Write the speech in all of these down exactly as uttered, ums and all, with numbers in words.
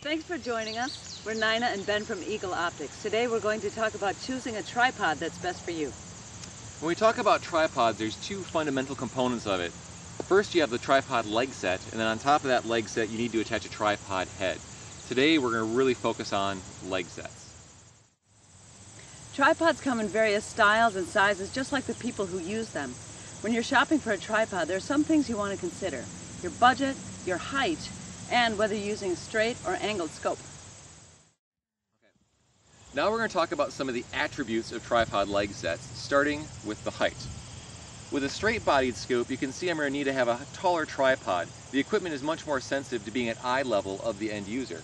Thanks for joining us. We're Nina and Ben from Eagle Optics. Today we're going to talk about choosing a tripod that's best for you. When we talk about tripods, there's two fundamental components of it. First, you have the tripod leg set, and then on top of that leg set, you need to attach a tripod head. Today we're going to really focus on leg sets. Tripods come in various styles and sizes, just like the people who use them. When you're shopping for a tripod, there are some things you want to consider: your budget, your height, and whether you're using a straight or angled scope. Okay. Now we're going to talk about some of the attributes of tripod leg sets, starting with the height. With a straight-bodied scope, you can see I'm going to need to have a taller tripod. The equipment is much more sensitive to being at eye level of the end user.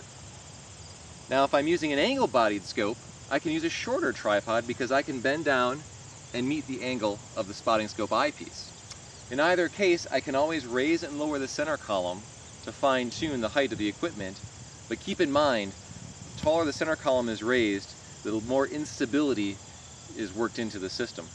Now, if I'm using an angle-bodied scope, I can use a shorter tripod because I can bend down and meet the angle of the spotting scope eyepiece. In either case, I can always raise and lower the center column to fine-tune the height of the equipment, but keep in mind, the taller the center column is raised, the more instability is worked into the system.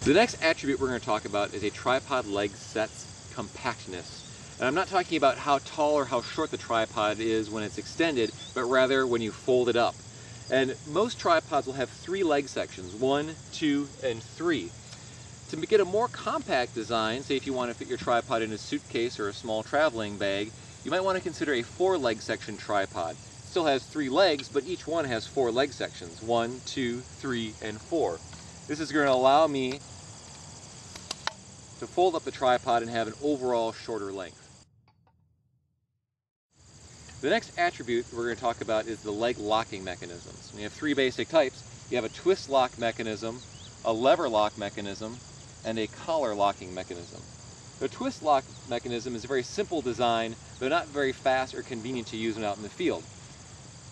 The next attribute we're going to talk about is a tripod leg set's compactness. And I'm not talking about how tall or how short the tripod is when it's extended, but rather when you fold it up. And most tripods will have three leg sections, one, two, and three. To get a more compact design, say if you want to fit your tripod in a suitcase or a small traveling bag, you might want to consider a four-leg section tripod. It still has three legs, but each one has four leg sections, one, two, three, and four. This is going to allow me to fold up the tripod and have an overall shorter length. The next attribute we're going to talk about is the leg locking mechanisms. We have three basic types. You have a twist lock mechanism, a lever lock mechanism, and a collar locking mechanism. The twist lock mechanism is a very simple design, but not very fast or convenient to use when out in the field.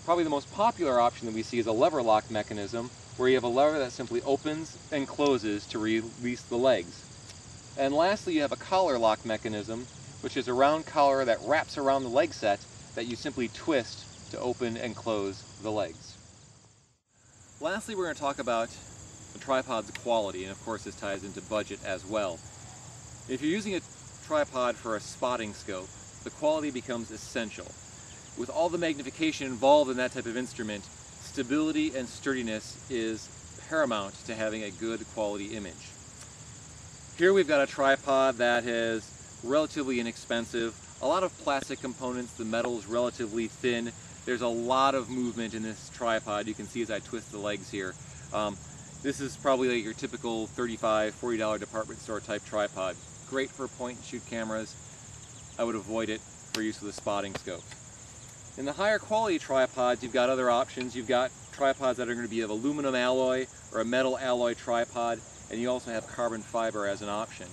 Probably the most popular option that we see is a lever lock mechanism, where you have a lever that simply opens and closes to release the legs. And lastly, you have a collar lock mechanism, which is a round collar that wraps around the leg set that you simply twist to open and close the legs. Lastly, we're going to talk about the tripod's quality, and of course this ties into budget as well. If you're using a tripod for a spotting scope, the quality becomes essential. With all the magnification involved in that type of instrument, stability and sturdiness is paramount to having a good quality image. Here we've got a tripod that is relatively inexpensive, a lot of plastic components, the metal's relatively thin. There's a lot of movement in this tripod. You can see as I twist the legs here. Um, This is probably like your typical thirty-five, forty dollar department store type tripod. Great for point and shoot cameras. I would avoid it for use with a spotting scope. In the higher quality tripods, you've got other options. You've got tripods that are going to be of aluminum alloy or a metal alloy tripod, and you also have carbon fiber as an option.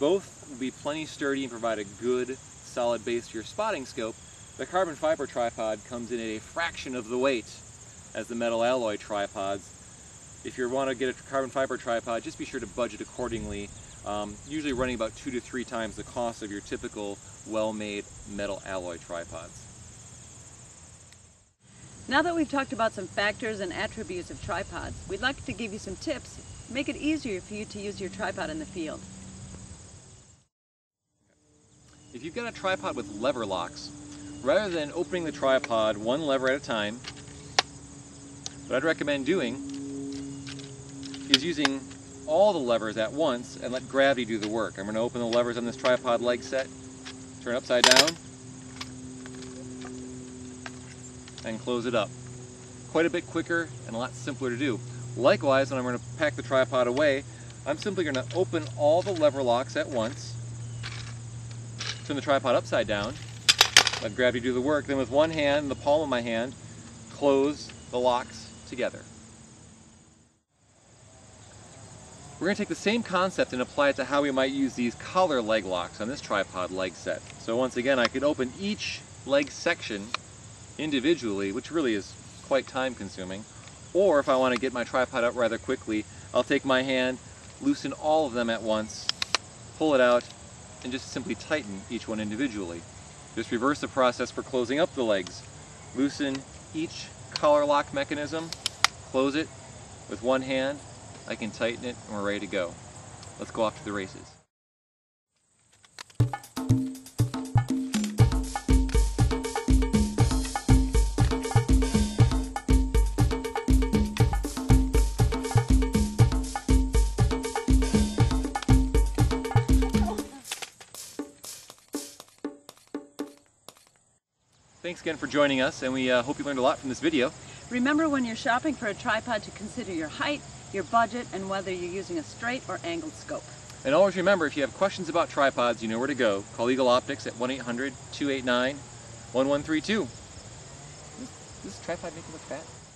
Both will be plenty sturdy and provide a good solid base to your spotting scope. The carbon fiber tripod comes in at a fraction of the weight as the metal alloy tripods. If you want to get a carbon fiber tripod, just be sure to budget accordingly, um, usually running about two to three times the cost of your typical well-made metal alloy tripods. Now that we've talked about some factors and attributes of tripods, we'd like to give you some tips to make it easier for you to use your tripod in the field. If you've got a tripod with lever locks, rather than opening the tripod one lever at a time, what I'd recommend doing is using all the levers at once and let gravity do the work. I'm going to open the levers on this tripod leg set, turn it upside down, and close it up. Quite a bit quicker and a lot simpler to do. Likewise, when I'm going to pack the tripod away, I'm simply going to open all the lever locks at once, turn the tripod upside down, let gravity do the work, then with one hand, the palm of my hand, close the locks together. We're going to take the same concept and apply it to how we might use these collar leg locks on this tripod leg set. So once again, I could open each leg section individually, which really is quite time consuming. Or if I want to get my tripod out rather quickly, I'll take my hand, loosen all of them at once, pull it out, and just simply tighten each one individually. Just reverse the process for closing up the legs. Loosen each collar lock mechanism, close it with one hand, I can tighten it and we're ready to go. Let's go off to the races. Thanks again for joining us, and we uh, hope you learned a lot from this video. Remember, when you're shopping for a tripod, to consider your height, your budget, and whether you're using a straight or angled scope. And always remember, if you have questions about tripods, you know where to go. Call Eagle Optics at one eight hundred, two eight nine, one one three two. Does this tripod make you look fat?